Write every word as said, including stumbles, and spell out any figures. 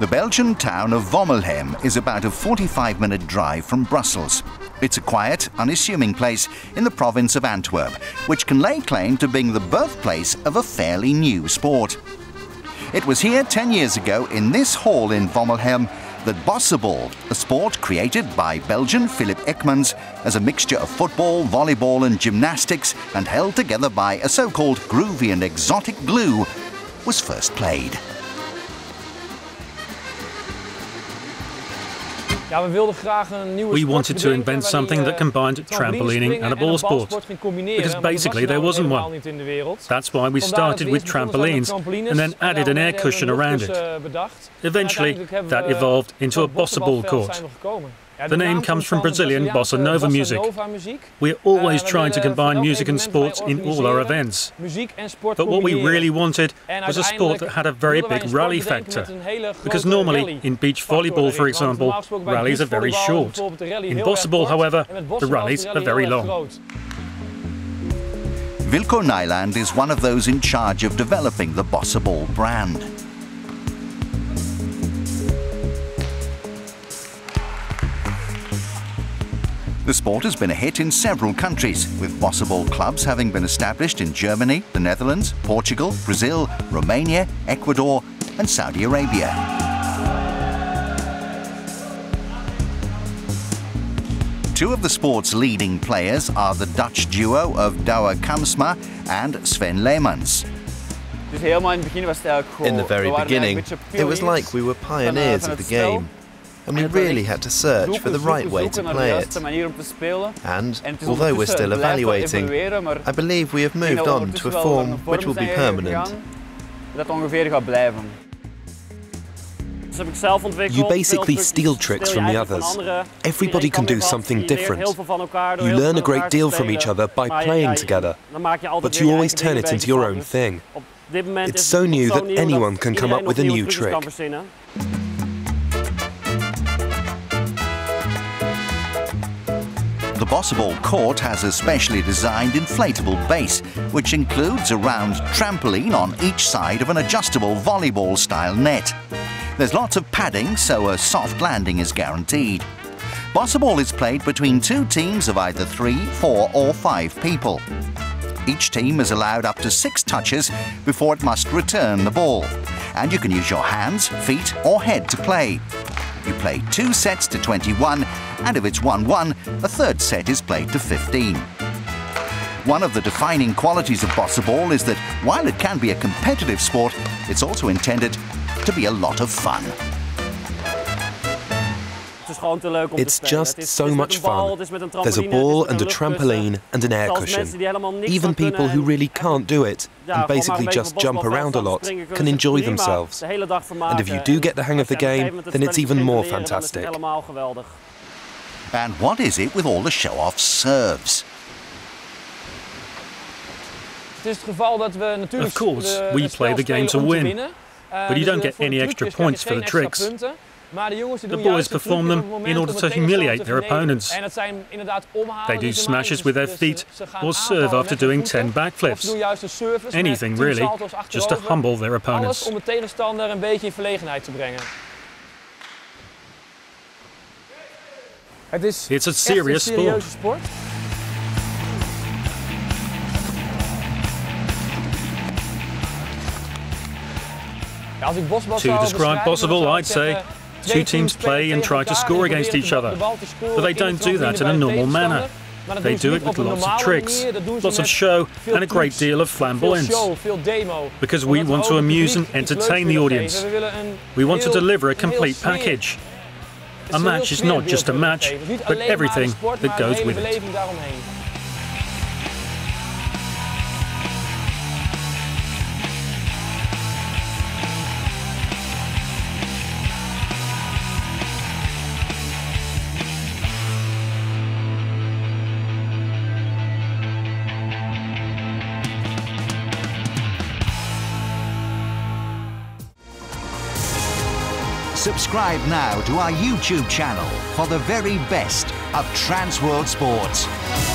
The Belgian town of Vommelheim is about a forty-five minute drive from Brussels. It's a quiet, unassuming place in the province of Antwerp, which can lay claim to being the birthplace of a fairly new sport. It was here ten years ago in this hall in Vommelheim that Bossaball, a sport created by Belgian Filip Eyckmans as a mixture of football, volleyball and gymnastics and held together by a so-called groovy and exotic glue, was first played. We wanted to invent something that combined trampolining and a ball sport, because basically there wasn't one. That's why we started with trampolines and then added an air cushion around it. Eventually, that evolved into a bossaball court. The name comes from Brazilian bossa nova music. We are always trying to combine music and sports in all our events. But what we really wanted was a sport that had a very big rally factor. Because normally, in beach volleyball, for example, rallies are very short. In Bossaball, however, the rallies are very long. Wilco Nijland is one of those in charge of developing the Bossaball brand. The sport has been a hit in several countries, with Bossaball clubs having been established in Germany, the Netherlands, Portugal, Brazil, Romania, Ecuador and Saudi Arabia. Two of the sport's leading players are the Dutch duo of Dawa Kamsma and Sven Lehmans. In the very beginning, it was like we were pioneers of the game. And we really had to search for the right way to play it. And, although we're still evaluating, I believe we have moved on to a form which will be permanent. You basically steal tricks from the others. Everybody can do something different. You learn a great deal from each other by playing together, but you always turn it into your own thing. It's so new that anyone can come up with a new trick. The Bossaball court has a specially designed inflatable base, which includes a round trampoline on each side of an adjustable volleyball-style net. There's lots of padding, so a soft landing is guaranteed. Bossaball is played between two teams of either three, four or five people. Each team is allowed up to six touches before it must return the ball. And you can use your hands, feet or head to play. You play two sets to twenty-one, and if it's one one, a third set is played to fifteen. One of the defining qualities of Bossaball is that while it can be a competitive sport, it's also intended to be a lot of fun. It's just so much fun. There's a ball and a trampoline and an air cushion. Even people who really can't do it and basically just jump around a lot can enjoy themselves. And if you do get the hang of the game, then it's even more fantastic. And what is it with all the show-off serves? Of course, we play the game to win, but you don't get any extra points for the tricks. The boys perform them in order to humiliate their opponents. They do smashes with their feet or serve after doing ten backflips. Anything really, just to humble their opponents. It's a serious sport. To describe Bossaball, I'd say, two teams play and try to score against each other, but they don't do that in a normal manner. They do it with lots of tricks, lots of show and a great deal of flamboyance. Because we want to amuse and entertain the audience. We want to deliver a complete package. A match is not just a match, but everything that goes with it. Subscribe now to our YouTube channel for the very best of Trans World Sport.